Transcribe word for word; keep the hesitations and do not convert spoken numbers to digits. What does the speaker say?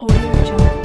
Audio Jungle.